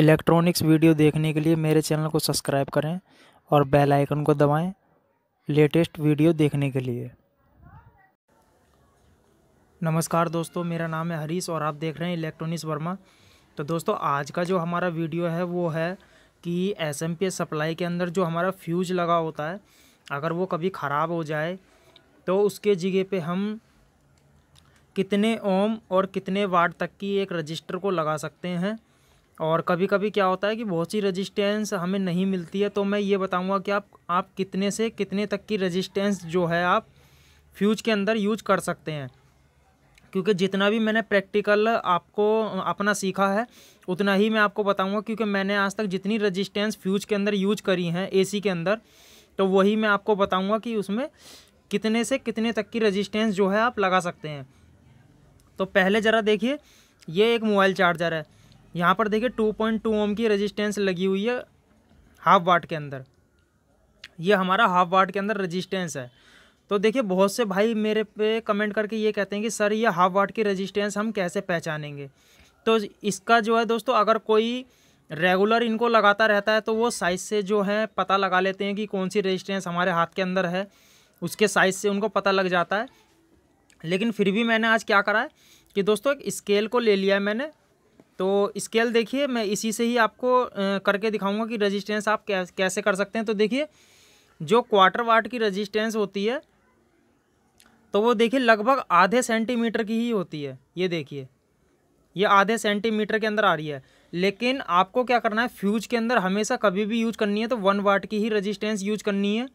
Electronics video देखने के लिए मेरे चैनल को सब्सक्राइब करें और बेल आइकन को दबाएं लेटेस्ट वीडियो देखने के लिए। नमस्कार दोस्तों, मेरा नाम है हरीश और आप देख रहे हैं इलेक्ट्रॉनिक्स वर्मा। तो दोस्तों, आज का जो हमारा वीडियो है वो है कि एसएमपीएस सप्लाई के अंदर जो हमारा फ्यूज़ लगा होता है, अगर वो कभी ख़राब हो जाए तो उसके जगह पे हम कितने ओम और कितने वाट तक की एक रजिस्टर को लगा सकते हैं। और कभी कभी क्या होता है कि बहुत सी रजिस्टेंस हमें नहीं मिलती है, तो मैं ये बताऊंगा कि आप कितने से कितने तक की रजिस्टेंस जो है आप फ्यूज के अंदर यूज कर सकते हैं। क्योंकि जितना भी मैंने प्रैक्टिकल आपको अपना सीखा है उतना ही मैं आपको बताऊंगा, क्योंकि मैंने आज तक जितनी रजिस्टेंस फ्यूज के अंदर यूज करी है एसी के अंदर, तो वही मैं आपको बताऊंगा कि उसमें कितने से कितने तक की रजिस्टेंस जो है आप लगा सकते हैं। तो पहले ज़रा देखिए, ये एक मोबाइल चार्जर है, यहाँ पर देखिए 2.2 ओम की रजिस्टेंस लगी हुई है हाफ वाट के अंदर। ये हमारा हाफ वाट के अंदर रजिस्टेंस है। तो देखिए, बहुत से भाई मेरे पे कमेंट करके ये कहते हैं कि सर ये हाफ वाट की रजिस्टेंस हम कैसे पहचानेंगे। तो इसका जो है दोस्तों, अगर कोई रेगुलर इनको लगाता रहता है तो वो साइज़ से जो है पता लगा लेते हैं कि कौन सी रजिस्टेंस हमारे हाथ के अंदर है, उसके साइज़ से उनको पता लग जाता है। लेकिन फिर भी मैंने आज क्या करा है कि दोस्तों एक स्केल को ले लिया है मैंने। तो स्केल देखिए, मैं इसी से ही आपको करके दिखाऊंगा कि रजिस्टेंस आप कैसे कर सकते हैं। तो देखिए, जो क्वार्टर वाट की रजिस्टेंस होती है तो वो देखिए लगभग आधे सेंटीमीटर की ही होती है। ये देखिए, ये आधे सेंटीमीटर के अंदर आ रही है। लेकिन आपको क्या करना है, फ्यूज के अंदर हमेशा कभी भी यूज करनी है तो 1 वाट की ही रजिस्टेंस यूज करनी है,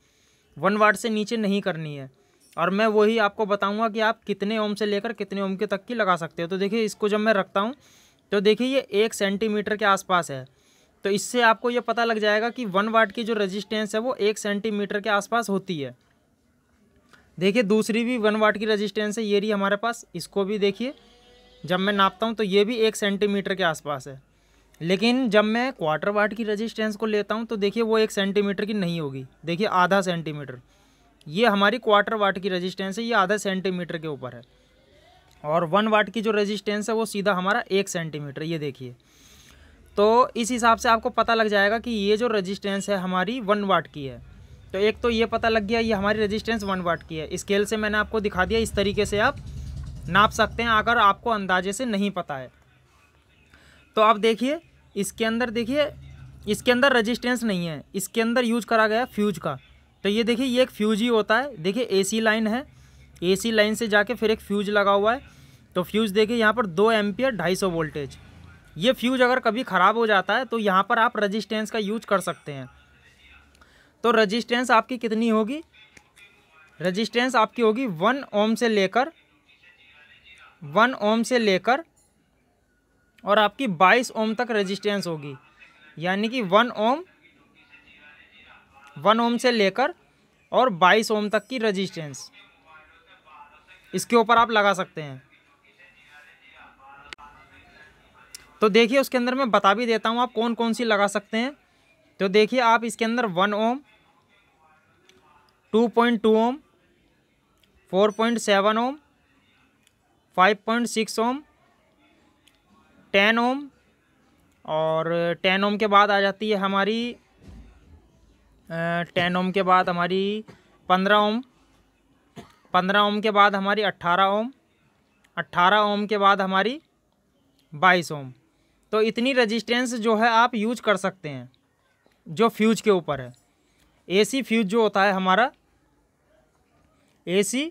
1 वाट से नीचे नहीं करनी है। और मैं वही आपको बताऊंगा कि आप कितने ओम से लेकर कितने ओम के तक की लगा सकते हो। तो देखिए, इसको जब मैं रखता हूँ तो देखिए ये 1 सेंटीमीटर के आसपास है। तो इससे आपको ये पता लग जाएगा कि 1 वाट की जो रजिस्टेंस है वो 1 सेंटीमीटर के आसपास होती है। देखिए, दूसरी भी 1 वाट की रजिस्टेंस है, ये रही हमारे पास। इसको भी देखिए, जब मैं नापता हूँ तो ये भी 1 सेंटीमीटर के आसपास है। लेकिन जब मैं क्वार्टर वाट की रजिस्टेंस को लेता हूँ तो देखिए वो 1 सेंटीमीटर की नहीं होगी, देखिए आधा सेंटीमीटर। ये हमारी क्वार्टर वाट की रजिस्टेंस है, ये आधा सेंटीमीटर के ऊपर है। और 1 वाट की जो रेजिस्टेंस है वो सीधा हमारा 1 सेंटीमीटर, ये देखिए। तो इस हिसाब से आपको पता लग जाएगा कि ये जो रेजिस्टेंस है हमारी 1 वाट की है। तो एक तो ये पता लग गया, ये हमारी रेजिस्टेंस 1 वाट की है। स्केल से मैंने आपको दिखा दिया, इस तरीके से आप नाप सकते हैं अगर आपको अंदाजे से नहीं पता है तो। आप देखिए इसके अंदर, देखिए इसके अंदर रजिस्टेंस नहीं है, इसके अंदर यूज करा गया फ्यूज का। तो ये देखिए, ये एक फ्यूज ही होता है। देखिए AC लाइन है, AC लाइन से जाके फिर एक फ्यूज़ लगा हुआ है। तो फ्यूज़ देखिए यहाँ पर 2 एम्पियर 250 वोल्टेज। ये फ्यूज़ अगर कभी ख़राब हो जाता है तो यहाँ पर आप रजिस्टेंस का यूज कर सकते हैं। तो रजिस्टेंस आपकी कितनी होगी, रजिस्टेंस आपकी होगी 1 ओम से लेकर और आपकी 22 ओम तक रजिस्टेंस होगी। यानी कि 1 ओम से लेकर और 22 ओम तक की रजिस्टेंस इसके ऊपर आप लगा सकते हैं। तो देखिए, उसके अंदर मैं बता भी देता हूँ आप कौन कौन सी लगा सकते हैं। तो देखिए, आप इसके अंदर 1 ओम, 2.2 ओम, 4.7 ओम, 5.6 ओम, 10 ओम और 10 ओम के बाद आ जाती है हमारी 10 ओम के बाद हमारी 15 ओम, 15 ओम के बाद हमारी 18 ओम, 18 ओम के बाद हमारी 22 ओम। तो इतनी रजिस्टेंस जो है आप यूज कर सकते हैं जो फ्यूज के ऊपर है। AC फ्यूज जो होता है हमारा AC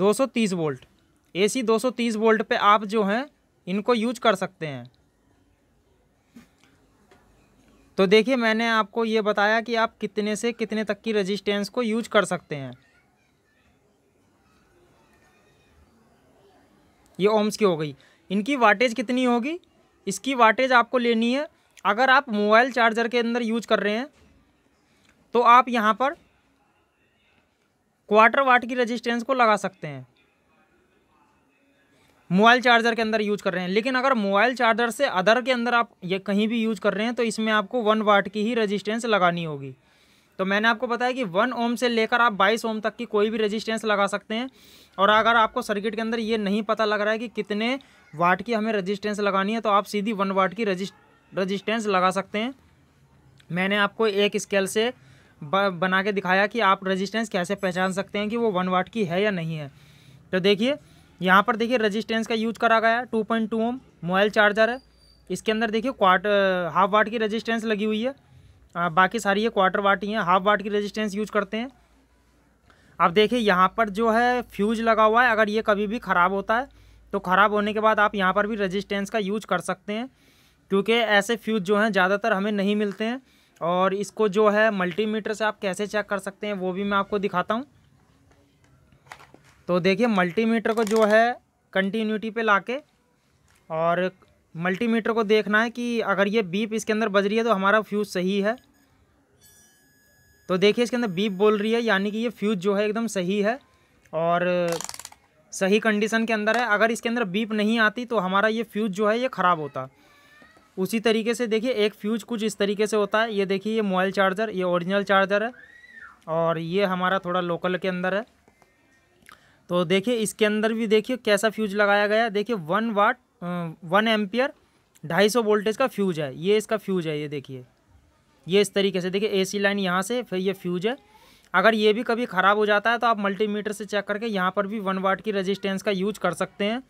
230 वोल्ट, AC 230 वोल्ट पे आप जो हैं इनको यूज कर सकते हैं। तो देखिए, मैंने आपको ये बताया कि आप कितने से कितने तक की रजिस्टेंस को यूज कर सकते हैं। ये ओम्स की हो गई, इनकी वाटेज कितनी होगी, इसकी वाटेज आपको लेनी है। अगर आप मोबाइल चार्जर के अंदर यूज कर रहे हैं तो आप यहाँ पर क्वार्टर वाट की रजिस्टेंस को लगा सकते हैं, मोबाइल चार्जर के अंदर यूज कर रहे हैं। लेकिन अगर मोबाइल चार्जर से अदर के अंदर आप ये कहीं भी यूज कर रहे हैं तो इसमें आपको 1 वाट की ही रजिस्टेंस लगानी होगी। तो मैंने आपको बताया कि 1 ओम से लेकर आप 22 ओम तक की कोई भी रेजिस्टेंस लगा सकते हैं। और अगर आपको सर्किट के अंदर ये नहीं पता लग रहा है कि कितने वाट की हमें रेजिस्टेंस लगानी है तो आप सीधी 1 वाट की रेजिस्टेंस लगा सकते हैं। मैंने आपको एक स्केल से बना के दिखाया कि आप रेजिस्टेंस कैसे पहचान सकते हैं कि वो 1 वाट की है या नहीं है। तो देखिए यहाँ पर देखिए रेजिस्टेंस का यूज करा गया है। 2.2 ओम मोबाइल चार्जर है, इसके अंदर देखिए क्वार्टर हाफ वाट की रेजिस्टेंस लगी हुई है। बाकी सारी ये क्वार्टर वाट ही हैं, हाफ वाट की रेजिस्टेंस यूज करते हैं। आप देखिए यहाँ पर जो है फ्यूज़ लगा हुआ है, अगर ये कभी भी ख़राब होता है तो ख़राब होने के बाद आप यहाँ पर भी रेजिस्टेंस का यूज कर सकते हैं, क्योंकि ऐसे फ्यूज़ जो हैं ज़्यादातर हमें नहीं मिलते हैं। और इसको जो है मल्टीमीटर से आप कैसे चेक कर सकते हैं वो भी मैं आपको दिखाता हूँ। तो देखिए मल्टीमीटर को जो है कंटिन्यूटी पे लाके और मल्टीमीटर को देखना है कि अगर ये बीप इसके अंदर बज रही है तो हमारा फ्यूज़ सही है। तो देखिए इसके अंदर बीप बोल रही है, यानी कि ये फ्यूज़ जो है एकदम सही है और सही कंडीशन के अंदर है। अगर इसके अंदर बीप नहीं आती तो हमारा ये फ्यूज़ जो है ये ख़राब होता। उसी तरीके से देखिए एक फ्यूज़ कुछ इस तरीके से होता है। ये देखिए ये मोबाइल चार्जर, ये ओरिजिनल चार्जर है और ये हमारा थोड़ा लोकल के अंदर है। तो देखिए इसके अंदर भी देखिए कैसा फ्यूज़ लगाया गया है। देखिए 1 एम्पियर 250 वोल्टेज का फ्यूज़ है, ये इसका फ्यूज़ है। ये देखिए ये इस तरीके से देखिए AC लाइन यहाँ से, फिर ये फ्यूज़ है। अगर ये भी कभी ख़राब हो जाता है तो आप मल्टीमीटर से चेक करके यहाँ पर भी 1 वाट की रेजिस्टेंस का यूज कर सकते हैं।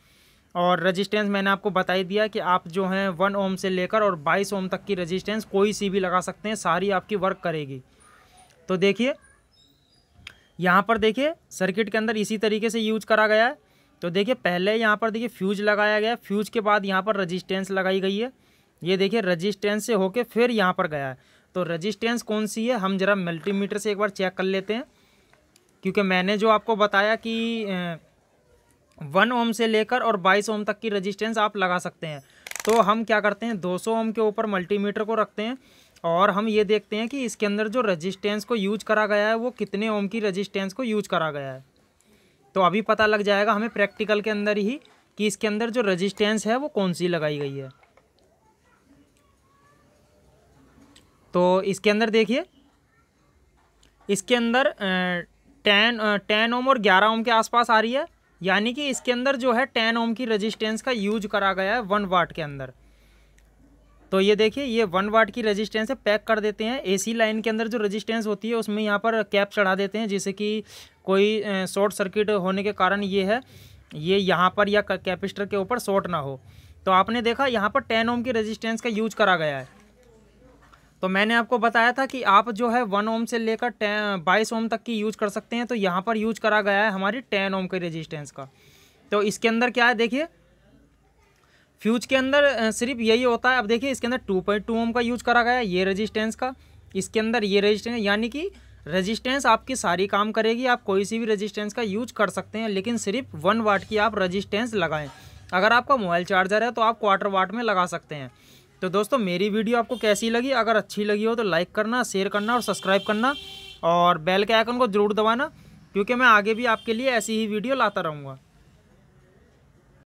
और रेजिस्टेंस मैंने आपको बता ही दिया कि आप जो हैं 1 ओम से लेकर और 22 ओम तक की रेजिस्टेंस कोई सी भी लगा सकते हैं, सारी आपकी वर्क करेगी। तो देखिए यहाँ पर देखिए सर्किट के अंदर इसी तरीके से यूज करा गया है। तो देखिए पहले यहाँ पर देखिए फ्यूज़ लगाया गया, फ्यूज़ के बाद यहाँ पर रेजिस्टेंस लगाई गई है। ये देखिए रेजिस्टेंस से होके फिर यहाँ पर गया है। तो रेजिस्टेंस कौन सी है हम ज़रा मल्टीमीटर से एक बार चेक कर लेते हैं, क्योंकि मैंने जो आपको बताया कि 1 ओम से लेकर और 22 ओम तक की रेजिस्टेंस आप लगा सकते हैं। तो हम क्या करते हैं 200 ओम के ऊपर मल्टीमीटर को रखते हैं और हम ये देखते हैं कि इसके अंदर जो रेजिस्टेंस को यूज करा गया है वो कितने ओम की रेजिस्टेंस को यूज करा गया है। तो अभी पता लग जाएगा हमें प्रैक्टिकल के अंदर ही कि इसके अंदर जो रेजिस्टेंस है वो कौन सी लगाई गई है। तो इसके अंदर देखिए इसके अंदर 10 ओम और 11 ओम के आसपास आ रही है, यानी कि इसके अंदर जो है 10 ओम की रेजिस्टेंस का यूज करा गया है 1 वाट के अंदर। तो ये देखिए ये 1 वाट की रेजिस्टेंस है, पैक कर देते हैं। AC लाइन के अंदर जो रेजिस्टेंस होती है उसमें यहाँ पर कैप चढ़ा देते हैं, जिससे कि कोई शॉर्ट सर्किट होने के कारण ये है ये यहाँ पर या कैपेसिटर के ऊपर शॉर्ट ना हो। तो आपने देखा यहाँ पर 10 ओम की रेजिस्टेंस का यूज करा गया है। तो मैंने आपको बताया था कि आप जो है 1 ओम से लेकर 22 ओम तक की यूज कर सकते हैं। तो यहाँ पर यूज करा गया है हमारी 10 ओम के रेजिस्टेंस का। तो इसके अंदर क्या है देखिए फ्यूज के अंदर सिर्फ यही होता है। अब देखिए इसके अंदर 2.2 ओम का यूज करा गया है, ये रेजिस्टेंस का। इसके अंदर ये रेजिस्टेंस, यानी कि रेजिस्टेंस आपकी सारी काम करेगी, आप कोई सी भी रेजिस्टेंस का यूज कर सकते हैं, लेकिन सिर्फ 1 वाट की आप रेजिस्टेंस लगाएं। अगर आपका मोबाइल चार्जर है तो आप क्वार्टर वाट में लगा सकते हैं। तो दोस्तों मेरी वीडियो आपको कैसी लगी, अगर अच्छी लगी हो तो लाइक करना, शेयर करना और सब्सक्राइब करना और बेल के आइकन को ज़रूर दबाना, क्योंकि मैं आगे भी आपके लिए ऐसी ही वीडियो लाता रहूँगा।